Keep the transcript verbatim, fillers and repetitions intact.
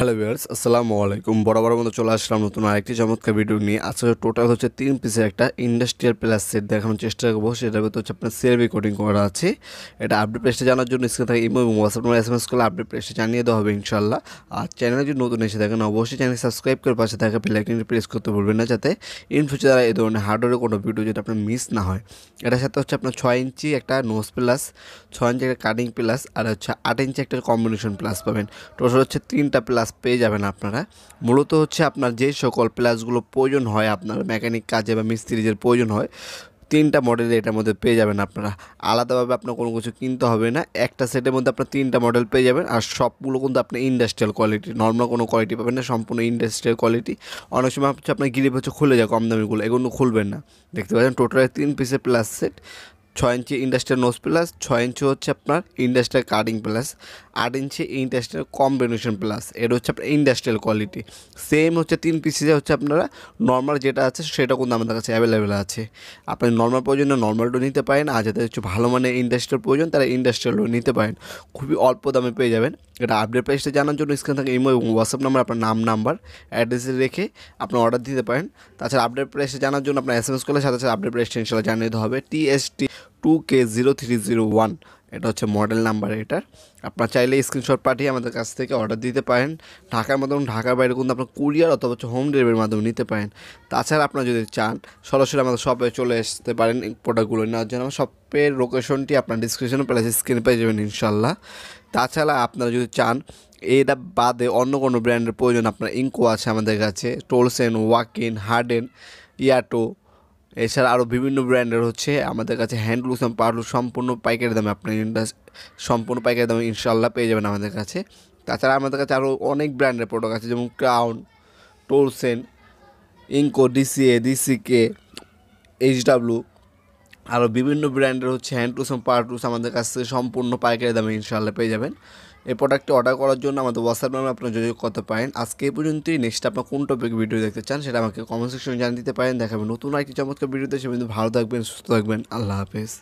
Hello viewers আসসালামু আলাইকুম বরাবর মতো চলে আসলাম নতুন আরেকটি চমৎকার ভিডিও নিয়ে। আজকে টোটাল হচ্ছে তিন পিসের একটা ইন্ডাস্ট্রিয়াল প্লাস সেট দেখানোর চেষ্টা করব। সেটার ভিতরে হচ্ছে আপনার সিআরবি কোডিং করা আছে। এটা আপডেট প্রেসটা জানার জন্য স্ক্রিনে থাকা ইমো এবং হোয়াটসঅ্যাপ নাম্বার এসএমএস করলে আপডেট প্রেসটা জানিয়ে দেওয়া হবে ইনশাআল্লাহ। আর চ্যানেলে যদি নতুন এসে থাকেন অবশ্যই চ্যানেল সাবস্ক্রাইব করে পাশে থাকা বেল আইকনটি প্রেস করতে ভুলবেন না, যাতে ইন ফিউচার এই ধরনের হার্ডওয়্যারের কোনো ভিডিও যেটা আপনার মিস না হয়। এটার সাথে হচ্ছে আপনার ছয় ইঞ্চি একটা নোজ প্লাস, ছয় ইঞ্চি একটা কাটিং প্লাস, আর হচ্ছে আট ইঞ্চি একটা কম্বিনেশন প্লাস পাবেন। টোটাল হচ্ছে তিনটা প্লাস পেয়ে যাবেন আপনারা। মূলত হচ্ছে আপনার যে সকল প্লাসগুলো প্রয়োজন হয় আপনার মেকানিক কাজে বা মিস্ত্রিজের প্রয়োজন হয়, তিনটা মডেল এটার মধ্যে পেয়ে যাবেন আপনারা। আলাদাভাবে আপনার কোনো কিছু কিনতে হবে না, একটা সেটের মধ্যে আপনার তিনটা মডেল পেয়ে যাবেন। আর সবগুলো কিন্তু আপনি ইন্ডাস্ট্রিয়াল কোয়ালিটি, নর্মাল কোনো কোয়ালিটি পাবেন না, সম্পূর্ণ ইন্ডাস্ট্রিয়াল কোয়ালিটি। অনেক সময় হচ্ছে আপনার গ্রিপ হচ্ছে খুলে যায় কম দামিগুলো, এগুলো খুলবেন না। দেখতে পাচ্ছেন টোটাল তিন পিসের প্লাস সেট, ছয় ইঞ্চি ইন্ডাস্ট্রিয়াল নোজ প্লাস, ছয় ইঞ্চি হচ্ছে আপনার ইন্ডাস্ট্রিয়াল কাটিং প্লাস, আট ইঞ্চি ইন্ডাস্ট্রিয়াল কম্বিনেশন প্লাস। এটা হচ্ছে আপনার ইন্ডাস্ট্রিয়াল কোয়ালিটি। সেম হচ্ছে তিন পিসে হচ্ছে আপনারা নর্মাল যেটা আছে সেটা কিন্তু আমাদের কাছে অ্যাভেলেবেল আছে। আপনার নর্মাল প্রয়োজন নর্মালটাও নিতে পারেন, আর যাদের হচ্ছে ভালো মানে ইন্ডাস্ট্রিয়াল প্রয়োজন তারা ইন্ডাস্ট্রিয়ালও নিতে পারেন, খুবই অল্প দামে পেয়ে যাবেন। এটা আপডেট প্রাইসটা জানার জন্য স্ক্রিন থাকে ইমো এবং হোয়াটসঅ্যাপ নাম্বার, আপনার নাম নাম্বার অ্যাড্রেসে রেখে আপনি অর্ডার দিতে পারেন। তাছাড়া আপডেট প্রাইসটা জানার জন্য আপনার এস এম এস করলে সাথে সাথে আপডেট প্রাইসটা ইনশাল্লাহ জানিয়ে দেওয়া হবে। TST two K zero three zero one, এটা হচ্ছে মডেল নাম্বার। এটার আপনার চাইলে স্ক্রিনশট পাঠিয়ে আমাদের কাছ থেকে অর্ডার দিতে পারেন। ঢাকার মাধ্যমে, ঢাকার বাইরে কিন্তু আপনার কুরিয়ার অথবা হচ্ছে হোম ডেলিভারির মাধ্যমে নিতে পারেন। তাছাড়া আপনারা যদি চান সরাসরি আমাদের শপে চলে আসতে পারেন প্রোডাক্টগুলো নেওয়ার জন্য। আমার শপের লোকেশনটি আপনার ডিসক্রিপশনে প্লাসে স্ক্রিনে পেয়ে যাবেন ইনশাল্লাহ। তাছাড়া আপনারা যদি চান এটা বাদে অন্য কোনো ব্র্যান্ডের প্রয়োজন, আপনার ইংকো আছে আমাদের কাছে, টোলসেন, ওয়াকিন, হার্ডেন, ইয়াটো, এছাড়া আরও বিভিন্ন ব্র্যান্ডের হচ্ছে আমাদের কাছে হ্যান্ডলুম এবং পাওয়ারলুম সম্পূর্ণ পাইকারি দামে আপনি ইন্ডাস সম্পূর্ণ পাইকারি দামে ইনশাল্লাহ পেয়ে যাবেন আমাদের কাছে। তাছাড়া আমাদের কাছে আরও অনেক ব্র্যান্ডের প্রোডাক্ট আছে, যেমন Crown, Tolsen, Ingco, DCA, DCK, HW, আরও বিভিন্ন ব্র্যান্ডের হচ্ছে হ্যান্ডলুম এবং পাওয়ারলুম আমাদের কাছ থেকে সম্পূর্ণ পাইকারি দামে ইনশাল্লাহ পেয়ে যাবেন। এই প্রোডাক্টটি অর্ডার করার জন্য আমাদের হোয়াটসঅ্যাপ নাম্বার আপনার যোগাযোগ করতে পারেন। আজকে এই পর্যন্তই। নেক্সট আপনার কোন টপিক ভিডিও দেখতে চান সেটা আমাকে কমেন্ট সেকশনে জানিয়ে দিতে পারেন। দেখাবেন নতুন আরেকটি চমৎকার ভিডিওতে। সে কিন্তু ভালো থাকবেন, সুস্থ থাকবেন। আল্লাহ হাফেজ।